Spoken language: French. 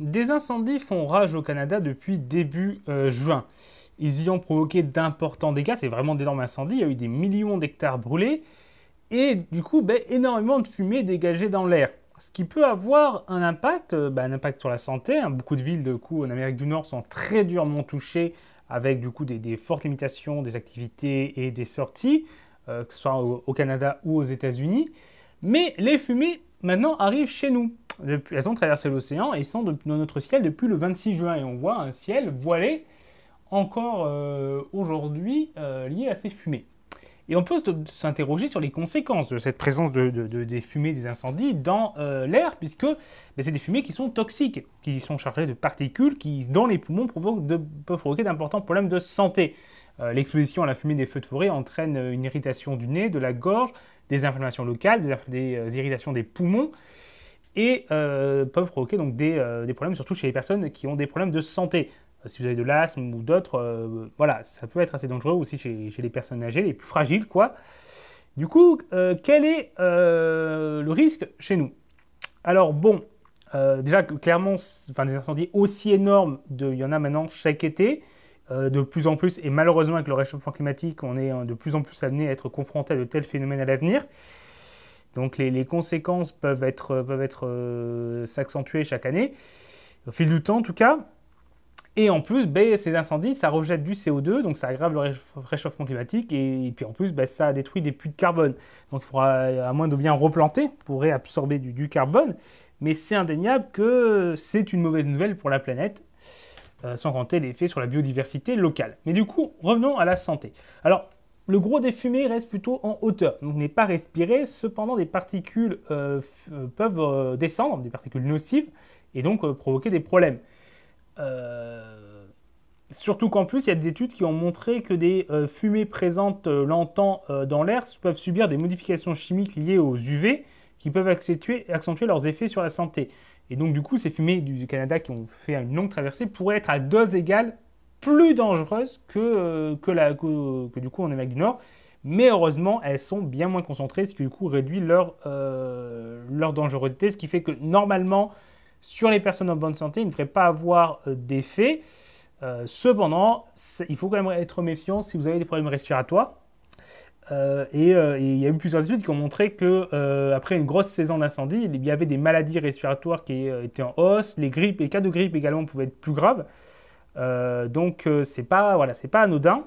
Des incendies font rage au Canada depuis début juin. Ils y ont provoqué d'importants dégâts, c'est vraiment d'énormes incendies, il y a eu des millions d'hectares brûlés et du coup énormément de fumée dégagée dans l'air. Ce qui peut avoir un impact sur la santé. Beaucoup de villes du coup, en Amérique du Nord sont très durement touchées avec du coup des fortes limitations des activités et des sorties, que ce soit au Canada ou aux États-Unis. Mais les fumées maintenant arrivent chez nous. Elles ont traversé l'océan et sont dans notre ciel depuis le 26 juin. Et on voit un ciel voilé encore aujourd'hui lié à ces fumées. Et on peut s'interroger sur les conséquences de cette présence des fumées, des incendies dans l'air, puisque c'est des fumées qui sont toxiques, qui sont chargées de particules qui, dans les poumons, peuvent provoquer d'importants problèmes de santé. L'exposition à la fumée des feux de forêt entraîne une irritation du nez, de la gorge, des inflammations locales, des irritations des poumons, et peuvent provoquer donc des problèmes, surtout chez les personnes qui ont des problèmes de santé. Si vous avez de l'asthme ou d'autres, voilà, ça peut être assez dangereux aussi chez les personnes âgées, les plus fragiles, quoi. Du coup, quel est le risque chez nous? Alors bon, déjà, clairement, des incendies aussi énormes, il y en a maintenant chaque été, de plus en plus, et malheureusement avec le réchauffement climatique, on est de plus en plus amené à être confronté à de tels phénomènes à l'avenir. Donc les conséquences peuvent s'accentuer chaque année, au fil du temps en tout cas. Et en plus, ces incendies, ça rejette du CO2, donc ça aggrave le réchauffement climatique. Et puis en plus, ça détruit des puits de carbone. Donc il faudra, à moins de bien replanter, pour réabsorber du carbone. Mais c'est indéniable que c'est une mauvaise nouvelle pour la planète, sans compter l'effet sur la biodiversité locale. Mais du coup, revenons à la santé. Alors, le gros des fumées reste plutôt en hauteur, donc n'est pas respiré. Cependant, des particules peuvent descendre, des particules nocives, et donc provoquer des problèmes. Surtout qu'en plus, il y a des études qui ont montré que des fumées présentes longtemps dans l'air peuvent subir des modifications chimiques liées aux UV qui peuvent accentuer leurs effets sur la santé. Et donc, du coup, ces fumées du Canada qui ont fait une longue traversée pourraient être à dose égale plus dangereuses que du coup en Amérique du Nord. Mais heureusement, elles sont bien moins concentrées, ce qui du coup réduit leur dangerosité, ce qui fait que normalement, sur les personnes en bonne santé, il ne devrait pas avoir d'effet. Cependant, il faut quand même être méfiant si vous avez des problèmes respiratoires. Et il y a eu plusieurs études qui ont montré que après une grosse saison d'incendie, il y avait des maladies respiratoires qui étaient en hausse. Les grippes, les cas de grippe également pouvaient être plus graves. Donc, c'est pas anodin.